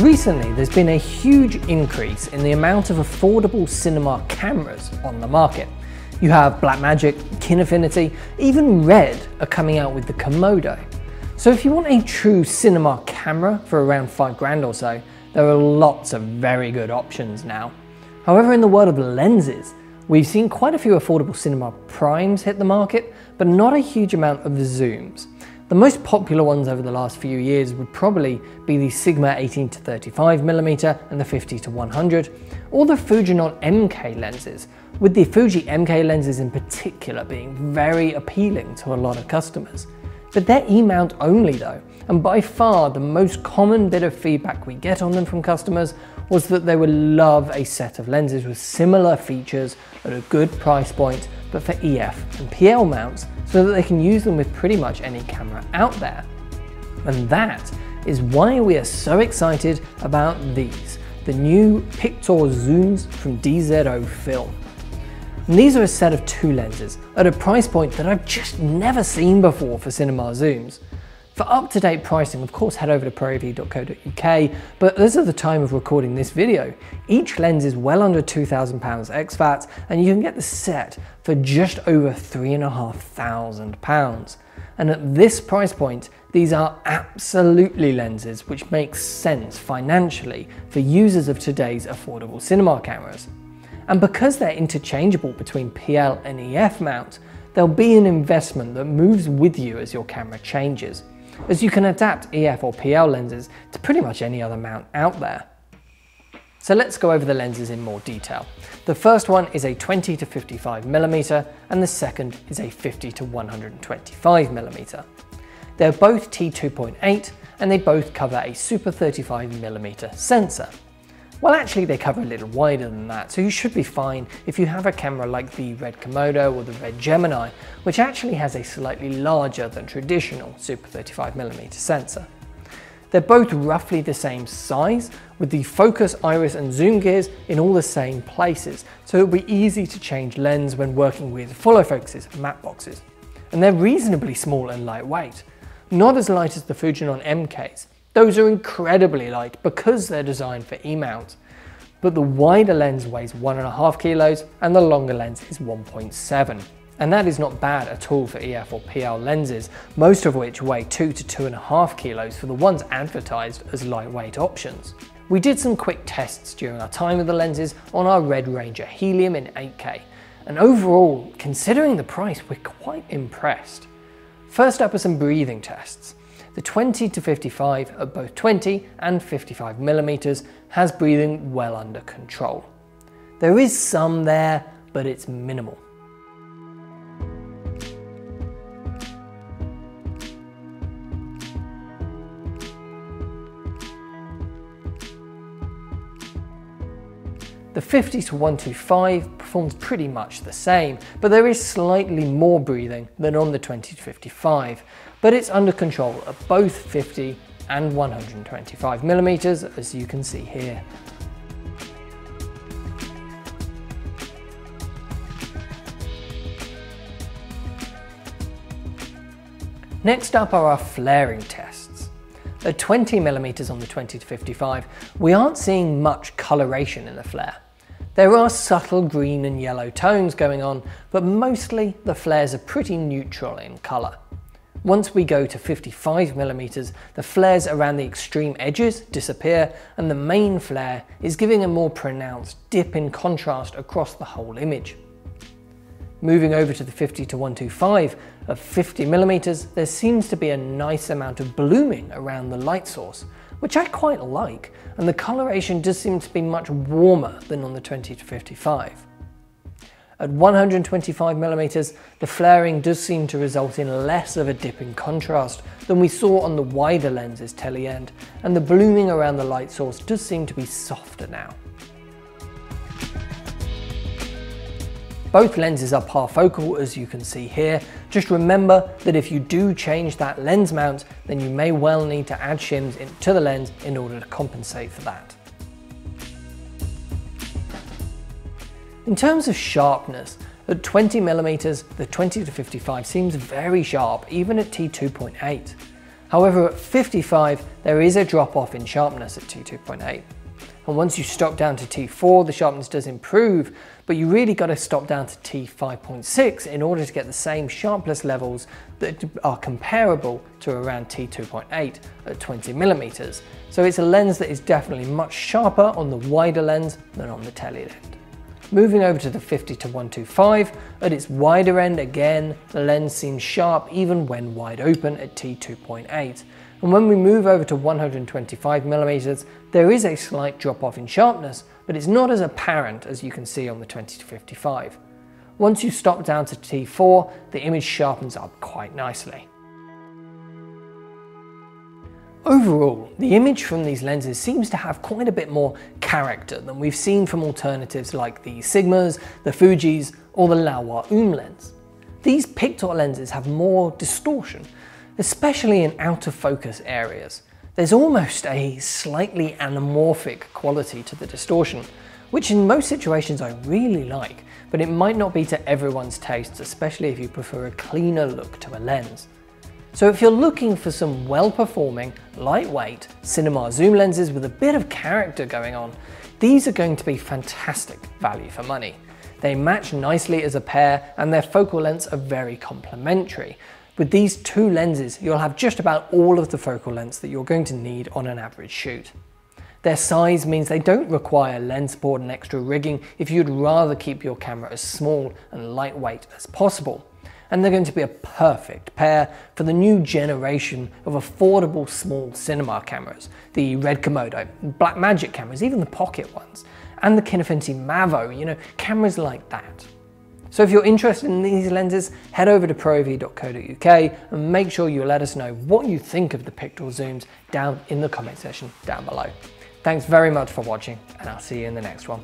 Recently, there's been a huge increase in the amount of affordable cinema cameras on the market. You have Blackmagic, Kinefinity, even RED are coming out with the Komodo. So if you want a true cinema camera for around £5 grand or so, there are lots of very good options now. However, in the world of lenses, we've seen quite a few affordable cinema primes hit the market, but not a huge amount of zooms. The most popular ones over the last few years would probably be the Sigma 18-35mm and the 50-100, or the Fujinon MK lenses, with the Fuji MK lenses in particular being very appealing to a lot of customers. But they're E-mount only though, and by far the most common bit of feedback we get on them from customers was that they would love a set of lenses with similar features at a good price point, but for EF and PL mounts, so that they can use them with pretty much any camera out there. And that is why we are so excited about these, the new Pictor zooms from DZO Film. And these are a set of two lenses at a price point that I've just never seen before for cinema zooms. For up-to-date pricing, of course, head over to proav.co.uk, but as of the time of recording this video, each lens is well under £2,000 ex-VAT, and you can get the set for just over £3,500. And at this price point, these are absolutely lenses which make sense financially for users of today's affordable cinema cameras. And because they're interchangeable between PL and EF mount, there'll be an investment that moves with you as your camera changes, as you can adapt EF or PL lenses to pretty much any other mount out there. So let's go over the lenses in more detail. The first one is a 20-55mm and the second is a 50-125mm. They're both T2.8 and they both cover a super 35mm sensor. Well, actually they cover a little wider than that, so you should be fine if you have a camera like the RED Komodo or the RED Gemini, which actually has a slightly larger than traditional super 35mm sensor. They're both roughly the same size, with the focus, iris and zoom gears in all the same places, so it'll be easy to change lens when working with follow focuses and matte boxes. And they're reasonably small and lightweight, not as light as the Fujinon MKs. Those are incredibly light because they're designed for E-mount, but the wider lens weighs 1.5 kilos and the longer lens is 1.7, and that is not bad at all for EF or PL lenses, most of which weigh 2 to 2.5 kilos for the ones advertised as lightweight options. We did some quick tests during our time with the lenses on our Red Ranger Helium in 8K, and overall, considering the price, we're quite impressed. First up are some breathing tests. The 20-55 at both 20 and 55mm has breathing well under control. There is some there, but it's minimal. The 50-125 performs pretty much the same, but there is slightly more breathing than on the 20-55, but it's under control at both 50 and 125mm, as you can see here. Next up are our flaring tests. At 20mm on the 20-55, we aren't seeing much coloration in the flare. There are subtle green and yellow tones going on, but mostly the flares are pretty neutral in colour. Once we go to 55mm, the flares around the extreme edges disappear and the main flare is giving a more pronounced dip in contrast across the whole image. Moving over to the 50-125 of 50mm, there seems to be a nice amount of blooming around the light source, which I quite like, and the coloration does seem to be much warmer than on the 20-55. At 125mm, the flaring does seem to result in less of a dip in contrast than we saw on the wider lenses tele-end, and the blooming around the light source does seem to be softer now. Both lenses are parfocal, as you can see here. Just remember that if you do change that lens mount, then you may well need to add shims to the lens in order to compensate for that. In terms of sharpness, at 20mm, the 20-55 seems very sharp, even at T2.8. However, at 55, there is a drop off in sharpness at T2.8. And once you stop down to T4, the sharpness does improve, but you really got to stop down to T5.6 in order to get the same sharpness levels that are comparable to around T2.8 at 20mm. So it's a lens that is definitely much sharper on the wider lens than on the telly end. Moving over to the 50-125, at its wider end again, the lens seems sharp even when wide open at T2.8. And when we move over to 125mm, there is a slight drop off in sharpness, but it's not as apparent as you can see on the 20-55. Once you stop down to T4, the image sharpens up quite nicely. Overall, the image from these lenses seems to have quite a bit more character than we've seen from alternatives like the Sigmas, the Fujis, or the Laowa Oom lens. These Pictor lenses have more distortion, especially in out of focus areas. There's almost a slightly anamorphic quality to the distortion, which in most situations I really like, but it might not be to everyone's taste, especially if you prefer a cleaner look to a lens. So if you're looking for some well-performing, lightweight cinema zoom lenses with a bit of character going on, these are going to be fantastic value for money. They match nicely as a pair and their focal lengths are very complementary. With these two lenses, you'll have just about all of the focal lengths that you're going to need on an average shoot. Their size means they don't require lens support and extra rigging if you'd rather keep your camera as small and lightweight as possible. And they're going to be a perfect pair for the new generation of affordable small cinema cameras, the RED Komodo, Blackmagic cameras, even the pocket ones, and the Kinefinity Mavo, you know, cameras like that. So if you're interested in these lenses, head over to proav.co.uk and make sure you let us know what you think of the Pictor zooms down in the comment section down below. Thanks very much for watching, and I'll see you in the next one.